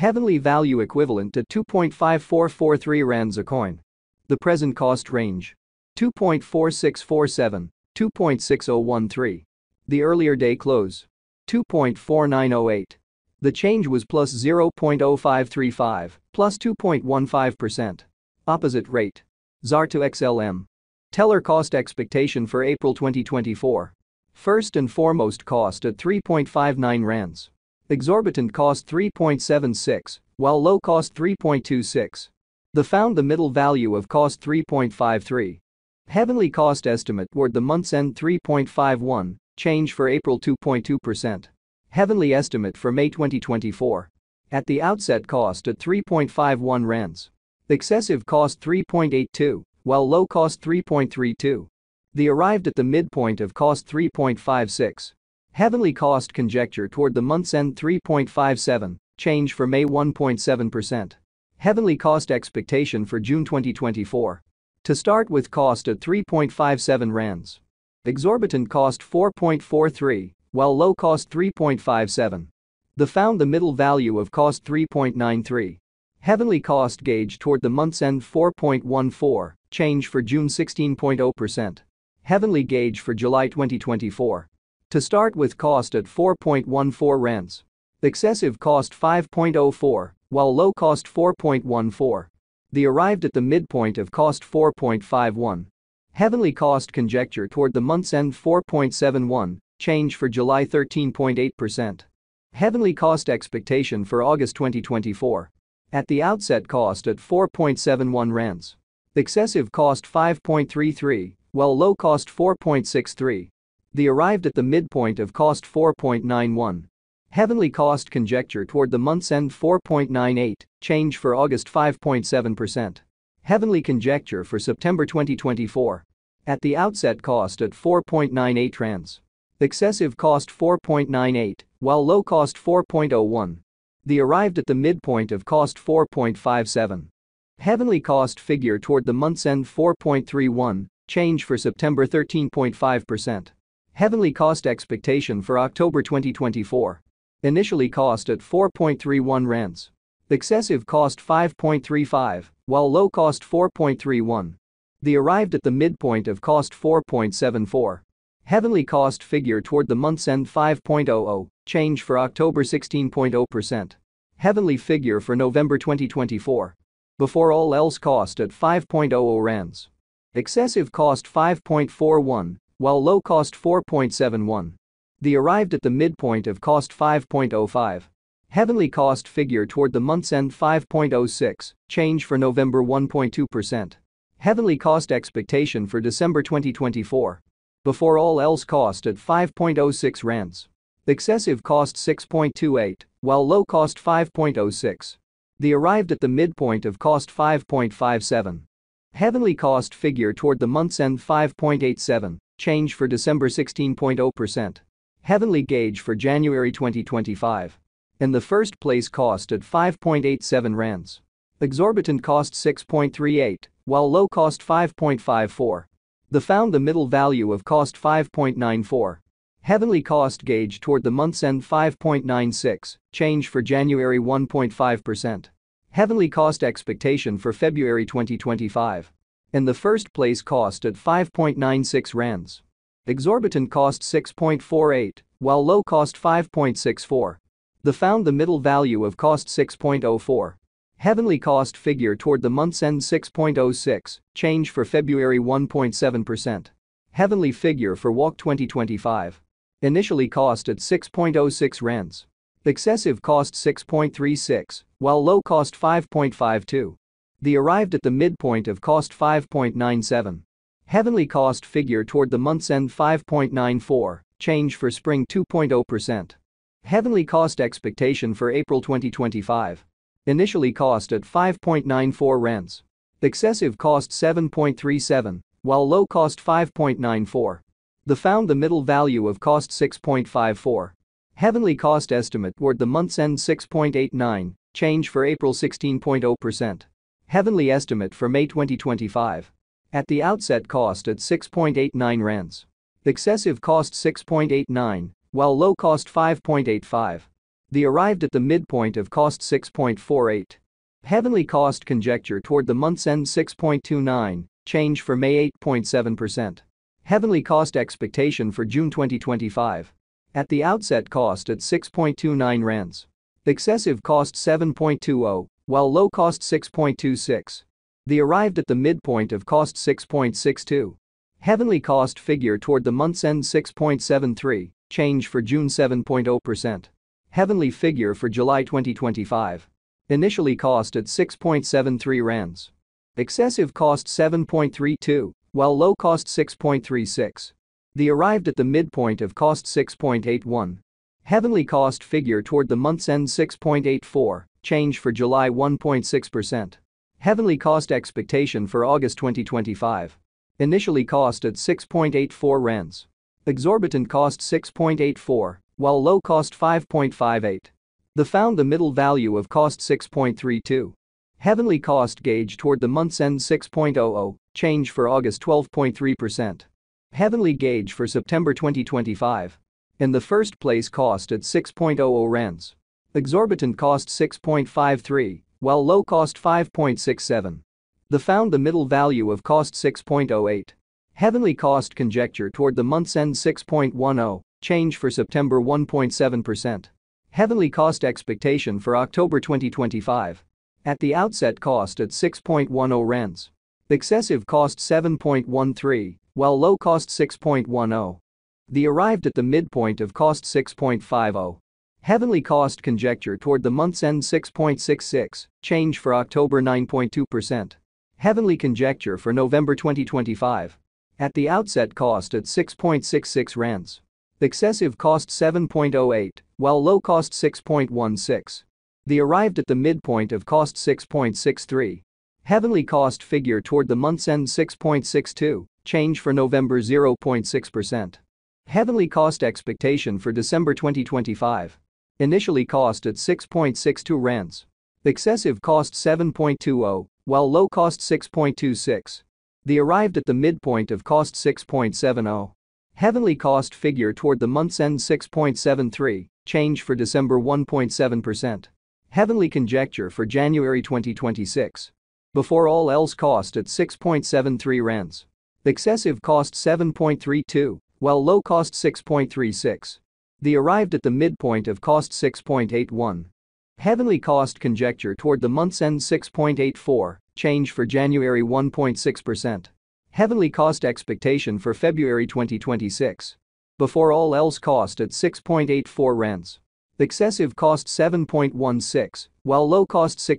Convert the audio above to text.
heavenly value equivalent to 2.5443 rands a coin. The present cost range: 2.4647, 2.6013. The earlier day close: 2.4908. The change was plus 0.0535, plus 2.15%. Opposite rate: ZAR to XLM. Teller cost expectation for April 2024. First and foremost cost at 3.59 rands. Exorbitant cost 3.76, while low cost 3.26. The found the middle value of cost 3.53. Heavenly cost estimate toward the month's end 3.51, change for April 2.2%. Heavenly estimate for May 2024. At the outset cost at 3.51 rands. Excessive cost 3.82, while low cost 3.32. The arrived at the midpoint of cost 3.56. Heavenly cost conjecture toward the month's end 3.57, change for May 1.7%. Heavenly cost expectation for June 2024. To start with cost at 3.57 rands. Exorbitant cost 4.43, while low cost 3.57. The found the middle value of cost 3.93. Heavenly cost gauge toward the month's end 4.14, change for June 16.0%. Heavenly gauge for July 2024. To start with cost at 4.14 rands. Excessive cost 5.04, while low cost 4.14. The arrived at the midpoint of cost 4.51. Heavenly cost conjecture toward the month's end 4.71, change for July 13.8%. Heavenly cost expectation for August 2024. At the outset cost at 4.71 rands. Excessive cost 5.33, while low cost 4.63. The arrived at the midpoint of cost 4.91. Heavenly cost conjecture toward the month's end 4.98, change for August 5.7%. Heavenly conjecture for September 2024. At the outset cost at 4.98 rands. Excessive cost 4.98, while low cost 4.01. The arrived at the midpoint of cost 4.57. Heavenly cost figure toward the month's end 4.31, change for September 13.5%. Heavenly cost expectation for October 2024. Initially cost at 4.31 rands. Excessive cost 5.35, while low cost 4.31. The arrived at the midpoint of cost 4.74. Heavenly cost figure toward the month's end 5.00, change for October 16.0%. Heavenly figure for November 2024. Before all else cost at 5.00 rands. Excessive cost 5.41, while low cost 4.71. The arrived at the midpoint of cost 5.05. Heavenly cost figure toward the month's end 5.06, change for November 1.2%. Heavenly cost expectation for December 2024. Before all else cost at 5.06 rands. Excessive cost 6.28, while low cost 5.06. The arrived at the midpoint of cost 5.57. Heavenly cost figure toward the month's end 5.87, change for December 16.0%. Heavenly gauge for January 2025. In the first place cost at 5.87 rands. Exorbitant cost 6.38, while low cost 5.54. The found the middle value of cost 5.94. Heavenly cost gauge toward the month's end 5.96, change for January 1.5%. Heavenly cost expectation for February 2025. In the first place cost at 5.96 rands. Exorbitant cost 6.48, while low cost 5.64. The found the middle value of cost 6.04. Heavenly cost figure toward the month's end 6.06, change for February 1.7%. Heavenly figure for Walk 2025. Initially cost at 6.06 rands. Excessive cost 6.36, while low cost 5.52. The arrived at the midpoint of cost 5.97. Heavenly cost figure toward the month's end 5.94, change for spring 2.0%. Heavenly cost expectation for April 2025. Initially cost at 5.94 rands. Excessive cost 7.37, while low cost 5.94. The found the middle value of cost 6.54. Heavenly cost estimate toward the month's end 6.89, change for April 16.0%. Heavenly estimate for May 2025. At the outset cost at 6.89 rands. Excessive cost 6.89, while low cost 5.85. They arrived at the midpoint of cost 6.48. Heavenly cost conjecture toward the month's end 6.29, change for May 8.7%. Heavenly cost expectation for June 2025. At the outset cost at 6.29 rands. Excessive cost 7.20, while low cost 6.26. They arrived at the midpoint of cost 6.62. Heavenly cost figure toward the month's end 6.73, change for June 7.0%. Heavenly figure for July 2025. Initially cost at 6.73 rands. Excessive cost 7.32, while low cost 6.36. They arrived at the midpoint of cost 6.81. Heavenly cost figure toward the month's end 6.84, change for July 1.6%. Heavenly cost expectation for August 2025. Initially cost at 6.84 rands. Exorbitant cost 6.84, while low cost 5.58. They found the middle value of cost 6.32. Heavenly cost gauge toward the month's end 6.00, change for August 12.3%. Heavenly gauge for September 2025. In the first place cost at 6.00 rands. Exorbitant cost 6.53, while low cost 5.67. They found the middle value of cost 6.08. Heavenly cost conjecture toward the month's end 6.10, change for September 1.7%. Heavenly cost expectation for October 2025. At the outset cost at 6.10 rands. Excessive cost 7.13, while low cost 6.10. They arrived at the midpoint of cost 6.50. Heavenly cost conjecture toward the month's end 6.66, change for October 9.2%. Heavenly conjecture for November 2025. At the outset cost at 6.66 rands. Excessive cost 7.08, while low cost 6.16. They arrived at the midpoint of cost 6.63. Heavenly cost figure toward the month's end 6.62, change for November 0.6%. Heavenly cost expectation for December 2025. Initially cost at 6.62 rands. Excessive cost 7.20, while low cost 6.26. They arrived at the midpoint of cost 6.70. Heavenly cost figure toward the month's end 6.73, change for December 1.7%. Heavenly conjecture for January 2026. Before all else cost at 6.73 rands. Excessive cost 7.32, while low cost 6.36. They arrived at the midpoint of cost 6.81. Heavenly cost conjecture toward the month's end 6.84, change for January 1.6%. Heavenly cost expectation for February 2026. Before all else cost at 6.84 rands. Excessive cost 7.16, while low cost 6.